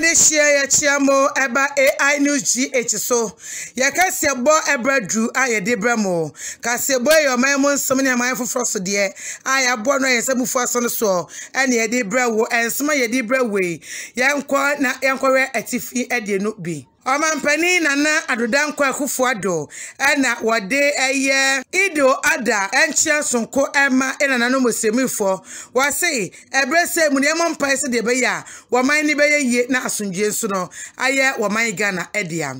Nade share ya chiamo eba Ai News GH so. Ya kasi ya bo ebra drew aye debra mo. Kasi ya bo ya maimon somini ya maimon froso diye. Aya bo no ya sebu fwa son so. Eni ya debra wo. En suma ya debra we. Ya mkwa na ya mkwa we etifi edye nukbi. Oman peni nana adudan kwa kufuado. Ena wade eye. Ido ada enchia sonko ema ena nanu mwesemi ufo. Wase ebrese mudiyamon paese debe ya. Wamayi nibeye ye na asunjie suno. Aye wamayi gana edia.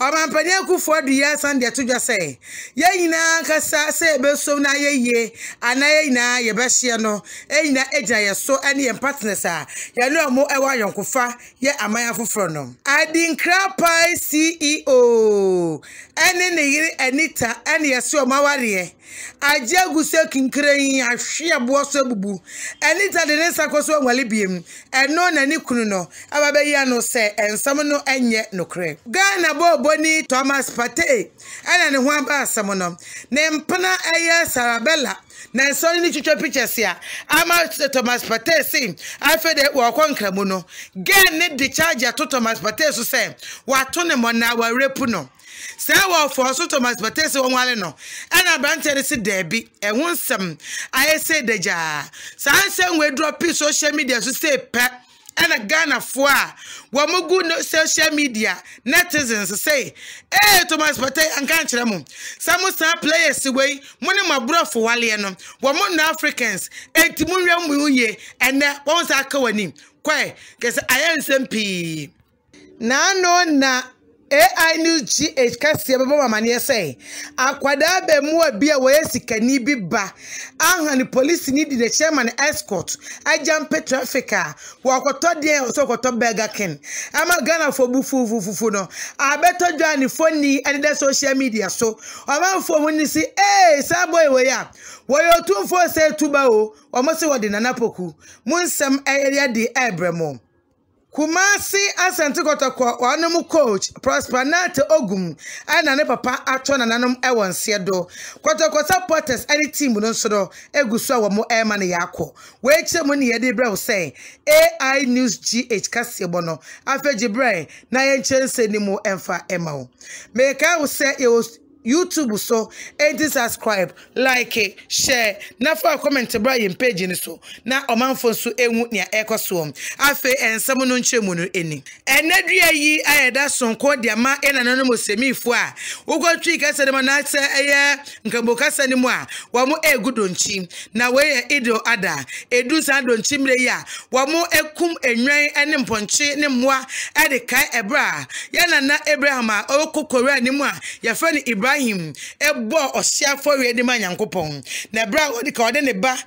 Oman peni kufuado ya sandi ya tuja se. Ye ina kasa se ebeso na ye ye. Ana ye ina yebeshi no. E ina eja ya so eni empatnesa. Ya lua mo ewa yonkufa. Ye amaya fufrono. Adi nkrap. Pai CEO ene neyiri enita ene yesi omawariye ajaguse kinkreyin ahweabo so bubu enita de nsa koso anwale biem eno nani kunu no ababe ya no se ensam no enye nokre Ghana boboni Thomas Partey ene ne ho aba asem no ne mpana eya Sarabella na nsori ni chicho pictures ya ama Thomas Partey si afede wakonkramo no gen ne de charge to Thomas Partey so se wato ne mona wa repu no se wa for so Thomas Partey si wonwale no ana branche si derby ehun sem aye se deja san se we drop social media so se pe ana Ghana for wamugu no social media netizens say eh Thomas Partey anka nkyere mo some star players wey mo ne mabro fo wale no wamu na Africans entimu nwa mu ye ene won sa ka wani kwai kese aye SMP na no na Ai News GH kasi ya bebo mama niye say akwadabe muwe bia weyesi kanibi ba anga ni polisi nidi the chairman escort ajampe trafficker wakotodi ya oso kotobega ken ama gana fobu fufu no abeto jwa ni phone anida social media so wama mfomu nisi saboye weya wayo tumfo se tuba o wamose wadi nanapoku munsam area di ebremo Kumasi Asante Kotoko wanamu coach Prosper Narteh Ogum ana ne papa atona nanom ewonse do Kotoko supporters any team no sodo egusua wo mo ema ne yakọ we chemu ne yede brew say Ai News GH kasebo no afeje brew na ye chense ni mo emfa ema wo me ka wo say YouTube so subscribe like it, share na for comment Brian page ni so na omanfo so enwu ne ekoso afi ensem no nchemu no eni enadua yi ayeda sonko de ma enanano mosemifo a wogotwi kase de na se eye nkambokasa ni mu a wo mo egudonchi na we ido ada edu san donchi mre ya wo mo ekum enwan ene mponchi ne mmoa ade kai ebra ya nana Abraham a okokora ni mu a ya fa ni Ibrahim him ebo osia for we de manyankopon na bra odi ka odi ne ba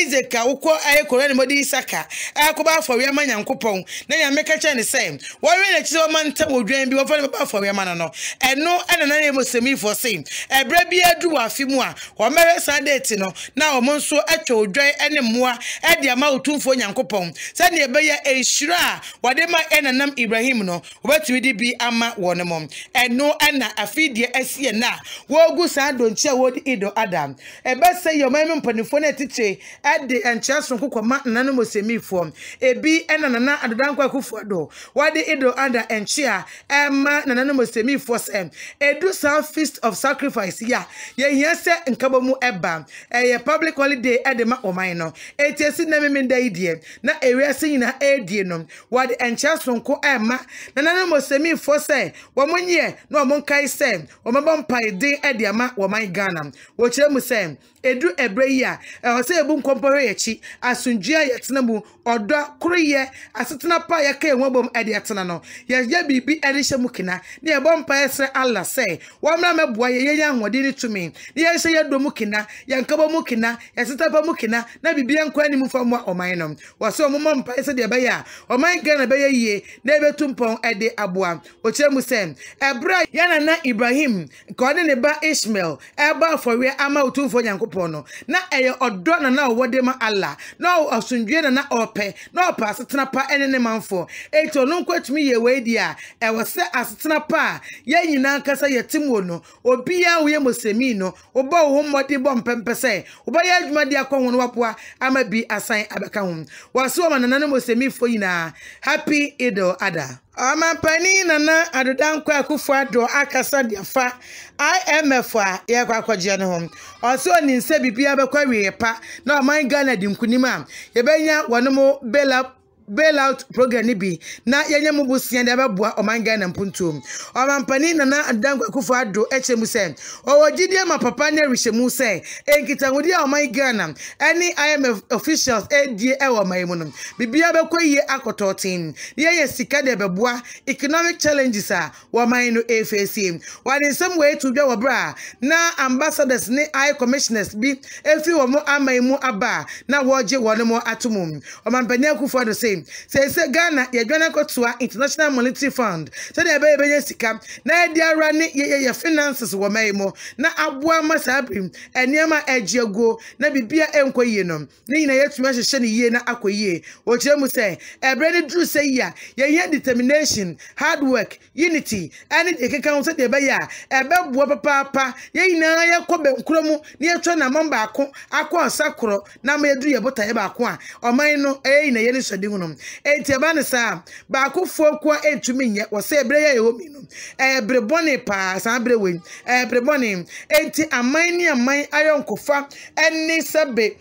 Isaac awko ayekore ne modi Isaka akoba for we manyankopon na ya meka che ne se wo we na chi o manta wodwan bi wo for baba for we man no eno ena na ne mosemi for se ebra bi adu wa afimu a wo mere sadate no na wo nso atwa odwan ene moa e de ma otumfo nyankopon se ne ebe ya eshira wo de ma enanam Ibrahim no wo betwi di bi ama wo ne mom eno ena afidie asie na wogu sa donche wodi ido adam ebe se yo meme mpanifo na tiche e de enche sonko kwama nanu mosemifo ebi enanana adodan kwa kufodo wodi ido ada enche a ema nanu mosemifo sem edu sa feast of sacrifice ya ye hia se nkabomu eba eye public holiday e de ma oman no etesi na meme ndai die na ewese nyina e die no wodi enche sonko ema nanu mosemifo se wo monye na omonkai se omabom pai din ediama wo man Ghana wo kiremu sem edu ebrei a o se ebu nkompore yachi asunjia yetena mu odo koroye asetena pa yake enwabom ediatena no ye bibi erishe mu kina na ebom pai sre Allah se wo mra meboa ye yanhode ni tumi na ye se yedo mu kina yankabo mu kina yeseta pa mu kina na bibi enkwani mu famu oman no wo se omom pai se de beya oman Ghana beya ye na ebetumpon edi aboa wo kiremu sem ebra yana na Ibrahim ko Kwane neba Ishmael. Eba for we ama utun for yankupono. Na eye odona na wodema Allah. Na o asundwe na ope. Na opa asetena pa ene ne manfo. Eto no kwetumi ye we dia. E wose asetena pa ye nyina nkasa ye timwo no. Obi ya wo ye mosemi no. Oba wo mmodi bom pempese. Oba ye adwuma dia kwa hono wapoa ama bi asan abeka ho. Waso ma nana mosemi fo yina. Happy Idol Ada. Amampani nana adodankwa akufwa do akasa diafa IMF a yekwa kwagye ne ho oso oni nse bibia bekwa wiepa na man Ghana dimkunima yebenya wonomo bailout program ni bi na yenye mubusia de beboa oman Ghana mpuntum omampani nana adodankwa akufwa do echemu se owogidie mapapa na rishemu se enkitangudi a oman Ghana any IMF officials ada ewo maimunum bibia bekwa yie akototin yeye sika de beboa economic challenges a woman no AFC one in some way to dwa bra na ambassadors ni high commissioners bi efi womo amaimu aba na woje wonomo atumum omampani akufwa do se say Ghana yedwana kotua International Monetary Fund say dey be benye sika na dey ara ne ye finances wo maimo na aboa masabrim eniama ejiego na bibia enkoyie no ne yina yetuma hyehye ne yie na akoyie o chemu say ebredi dru say ya ye determination hard work unity any ekeka say dey be ya ebeboa papa ye yina ye kobe nkromu ne yetwa na mamba akọ sakro na ma edru ye botaye ba akọ a oman no ye yina ye ne sodi Etiabane sa baku fokwa entuminye wase ebreya yominu ebrebone pa sanbrewe ebrebone enti amaini amain ayonkofa eni sabe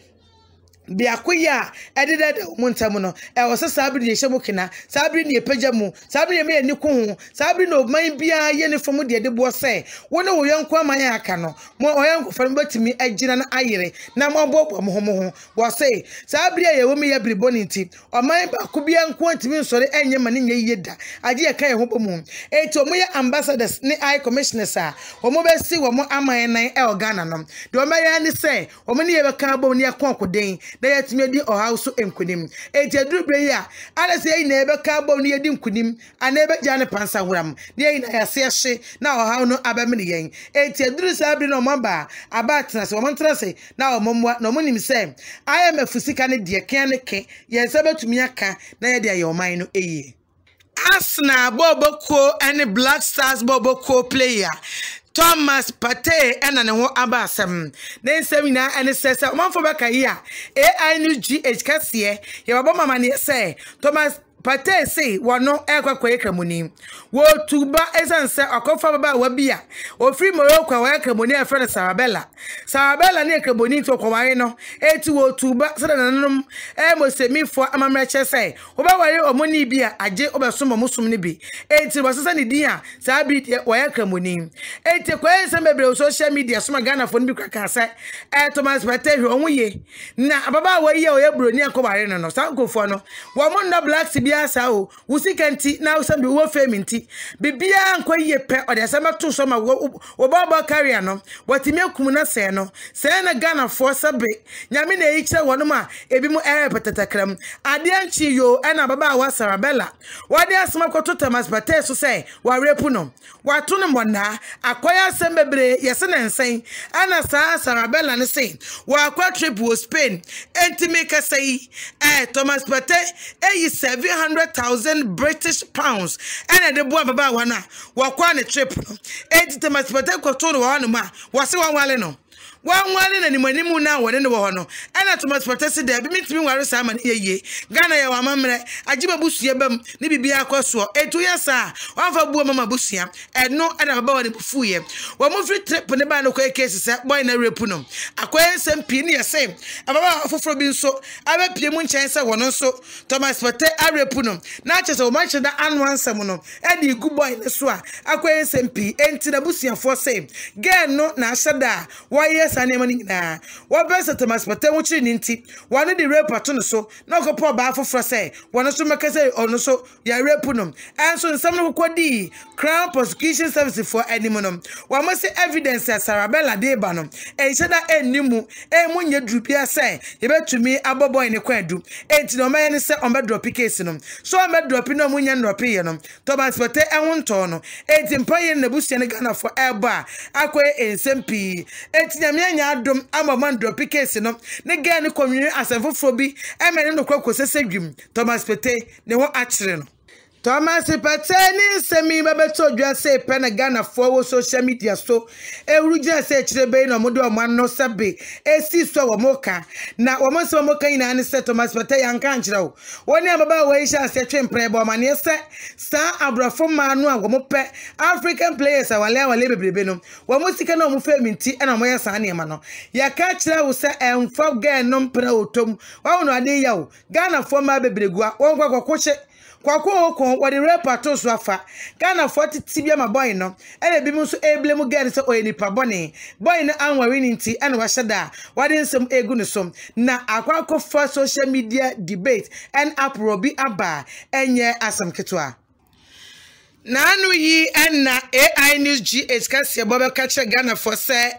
biakuya edede muntamu no ewose sabri ye shemukina sabri ne pejamu sabri me ni ku sabri no man bia ye ne fomu de debo se wona wo yanko aman aka no mo oyanko fam batimi agina na ayire na mo bobo mo ho wo se sabri ye wo me ye briboniti oman ba ku bia nko antimi nsore enye mane nye yeda age ye kan ye ho bomu eto mo ye ambassadors ne high commissioners a wo mo be si wo mo aman nan e ogana no de o maye ni se wo mo ne ye be kan bomu ne akokoden na yetime di oha so enkunim etedrubre ya ala se yin ebe ka bom ne yedi nkunim ana ebe ja ne pansa horam ne yin ayase hye na oha no abamene yen etedru sabri no mamba abatna se omontra se na omomwa no monim se IMF sika ne de kan ne ke yensa betumi aka na ye de ayoman no eye asna boboko any Black Stars boboko player Thomas Partey ena ne ho abasem ne nsemina ene sese omanfo beka yi a Ai NEWS GH kase ye baboma mane se Thomas Partey se wono ekwakwa ekramoni wo tuba esense akofa baba wa bia ofri Morocco wa ekramoni afre Sabella ne ekramoni to kwaware no etu wo tuba sedananum mosemifo amamreche se obaware omoni bia aje obesom omosum ne bi enti bosese ne din a sabi de wa ekramoni enti kwense mebre social media soma Ghana fo ne bi kwaka se Thomas Partey hwe onwuye na baba wa ye oyebroni akobare no sankofo no wo mo na Black Sea asa o wusikanti na usambi wo femi nti bibia nkwa ye pe odesema to so ma wo baba career no watimi akum na se no se na Ghana for sabe nyame na yiche wono ma ebi mu patatakram ade anchi yo na baba wa Sarabella wade asema koto Thomas Partey so se wa repu no wato ne mona akoya sembebre yese na nsen ana sa Sarabella ne se wa akwa trip wo Spain entime kasa yi Thomas Partey yi 700,000 British pounds. And the boy baba wana wakwa ne trip. Eti Thomas Partey kotono wana ma wasi wanwale no. Wanwale na ni mwenimu na wanene wahono. Ena Thomas Partey si debi mitimi wari sama ni yeye. Gana ya wamamre. Ajiba busu yebem ni bibia kwa suwa. Etu ya saa. Wafabuwa mama busu ya. Eno ena baba wani bufuye. Wamufri trip neba anu kweye kesi se. Boy na repuno. Akweye sempi ni ya se. Ababa wafufro binso. Awe pye muncha yesa wanonso. Thomas Partey a repuno. Na chasa umancha na anwansa muno. Edi igu boy na suwa. Akweye sempi. Enti na busu ya fwa se. Geno na ashada. Waye sanimani na wabesa temas pate wuchi ninti wana di repa tuno so na kopo ba afofra se wana so mekase ono so ya repunum and so nsamno kwa di Crown Prosecution Service for animonum wama se evidence ya Sarabella debanum eshada enimu emu nye drupia se yebe tumi abobo ene kwendu etino mayeni se ombe dropi case num so ombe dropi no munye nropi yenum tomas pate ewuntono etimpa yen nebusi ene gana for elba akwe ensempi etinyamye nyadum amamman dropi case num ne gani komyuni asenfofobi emeni nukwa kosese gwim Thomas Pete ne ho achire no Thomas Pateni semi babeto dwase pena Ghana for social media so ewrugya se chirebe no modo omano sabe esi so womoka na womonso womoka ina ne se Thomas Pateni yanka anchirawo woni amaba weisha se twempre bo mane se sa abrafo manu agomope African players awale bebrebe no womosika na omufaminti na omoya sa ne ma no yaka chirawo se enfa Ghana mpra otom wa wono ade yawo Ghana for ma bebregua wonkwa kokoche Kwako okon wadi repato swafa. Kana fwati tibia ma boy no. Ele bimusu eble mu gari se oyeni pa boni. Boy no anwa wininti anu washada. Wadi nsem egunusom. Na akwako for social media debate. En aprobi aba. Enye asam ketwa. Nanu yi enna Ai News GH kasi ya bobe kache Ghana for se.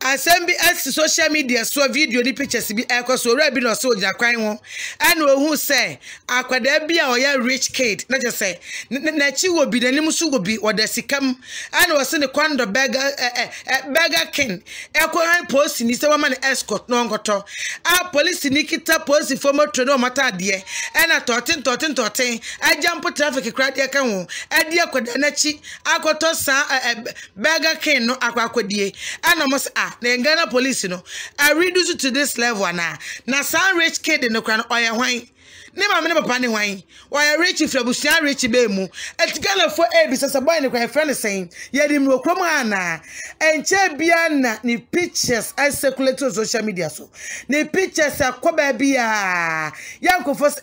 Asembi as social media so video ni pictures bi ekwa so ora bi no so ja kwan ho ana ohu se akwada bi a oya rich kid na je se na chi wo bi nanim so wo bi oda sikam ana wo se ne kwando beggar king ekwa han police ni se wama ne escort no ngoto a police ni kita police former trader mata de ana totin ajampo traffic crowd ya kan ho ade akwada na chi akoto san beggar king no akwakodie ana mo na Ghana police no I reduce to this level na some rich kid in the crown oya hwan ne ma me ne papa ne hwan oya rich frabusia rich be mu etigala for e bi sasa boy ne kwa friend saying yedi mu okrom ana enche bia na ni pictures I circulate on social media so ni pictures akoba bia yankofos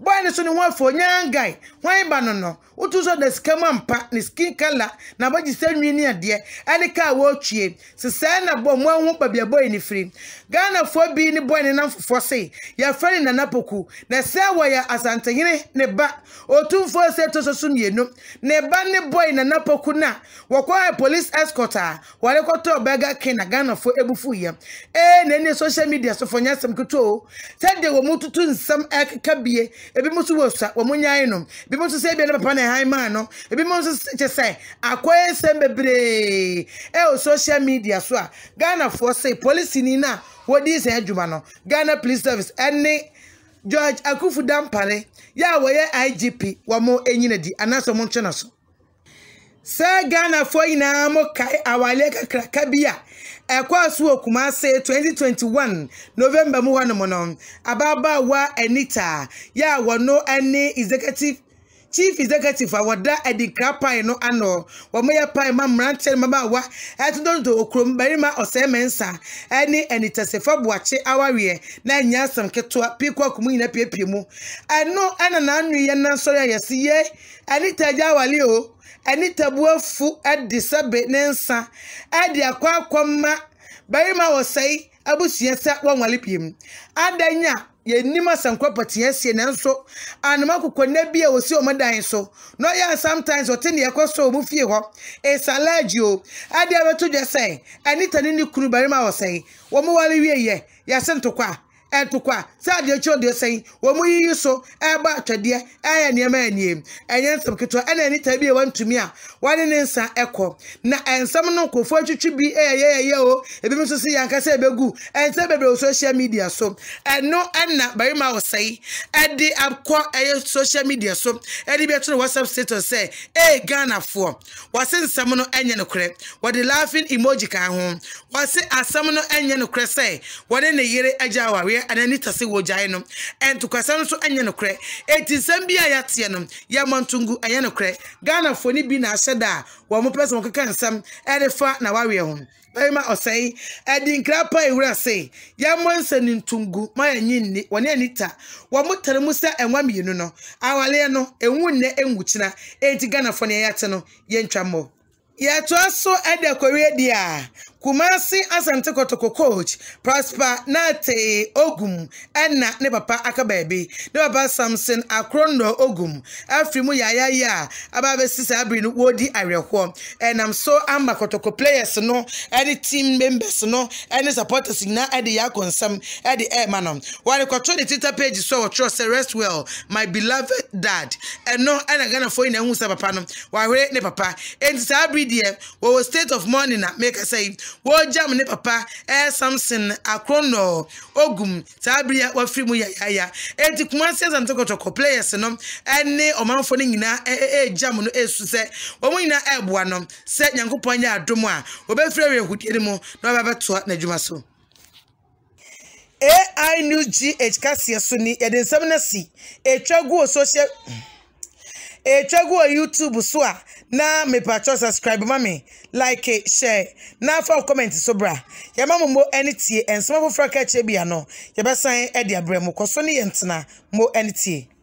boy ne so ne ho afo nyan guy hwan ba no no utuzo the scam ampa ni skin color na ba gisanwi ni ade ani ka wo twie sesa na bom anwo ba bia boy ni free Ghana for bi ni boy ne na fofo se ya friend na napoku na se waya asante hine ne ba otumfo se to so mienu ne ba ne boy na napoku na wokwa police escort wale koto bega kin na Ghana for ebufu ye na ni social media so fonya sem kuto said de wo mututu nsam akeka bie ebi musu wo sa wo munyan no bi musu se bia na papa high man no ebi mo say akwae sembebre o social media so Ghana for say police ni na what is adwuma no Ghana Police Service any George Akufu-Dampare ya wo ye IGP wo mo enyina di anaso mo ntwe so say Ghana for ina mo kai awale kakra bia ekwasu okuma say 2021 November mu hwano no ababa wa Anita ya wo no any executive Chief Executive awada edi krapa eno ano wamoya pa ema mranche mama wa etudonto okrom barima osemensa eni enitasefa buache awarie na nyasam ketwa pikwa kumunyina piepemu ano ana na anwiye na nsori yesiye enitaja wali o enitabuafu edisabe nensa edi akwa kwama barima osei abusiyesa wanwalipim adanya ye nima sankwa patiensie nanso anamako kwane bia wosi omadan so no ya sometimes otene yakoso omufie ho esalagio ade abeto dwese anita ni kuru barima wosei wo mo wale wieye ya sentokwa etokwa sadio chodio sei wo mo yiyi so eba twade aya niema aniem enye nsabketo ana anita bia wantumi a wane ne nsa ekọ na ensam no kofo atwitwi bi eyeyeye o ebi mso si yanka se begu ense bebre social media so eno ana barima wosei edi akọ eye social media so edi bia to WhatsApp status say Ghana for wase nsam no enye nokre wode laughing emoji kan ho wase asam no enye nokre say wode ne yire ajawawe ananita se wojae no entukasa no so enye nokre etisam bia yate no yamantungu enye nokre Ghana for ni bi na da wo mo person ko kan sam erefa na wawe ho baima osei edi nkrapa ewura sei ya monsani ntungu ma yanyinni woni anita wo motare musa enwamienu no awale no enwunne enwuchina enti Ghana fo ne yate no yentwa mo ya to so ede kowe dia Kumasi Asante Kotoko coach Prosper Narteh Ogum enna ne papa akabebe ne baba Sampson Akrono Ogum afrimu yaya ya ababe sisa abinu wodi arekwo enam so amba Kotoko players no any team members no any supporters na edi ya konsam edi e manom wale Kotoko the Twitter page so trust rest well my beloved dad eno ana gana fo ina hu sa papa no wahwe ne papa enti sa abri there we state of mourning na make say wo jam ne papa Sampson Akrono Ogum sabria wa frimu ya ya enti Kumasi Asante Kotoko players no ene omanfo ne nyina jam no esu se omo nyina eboa no se nyankopon ya adom a obefrewe hudie mu no babeto na dwuma so Ai NEWS GH kasia suni yadensam na si etwagu o social etwagu o YouTube so a na mepacho subscribe mami like it, share na for comment so bra ya mammo enitie ensam fofra ka che bia no ya besan e de abremu koso ne yentena mo enitie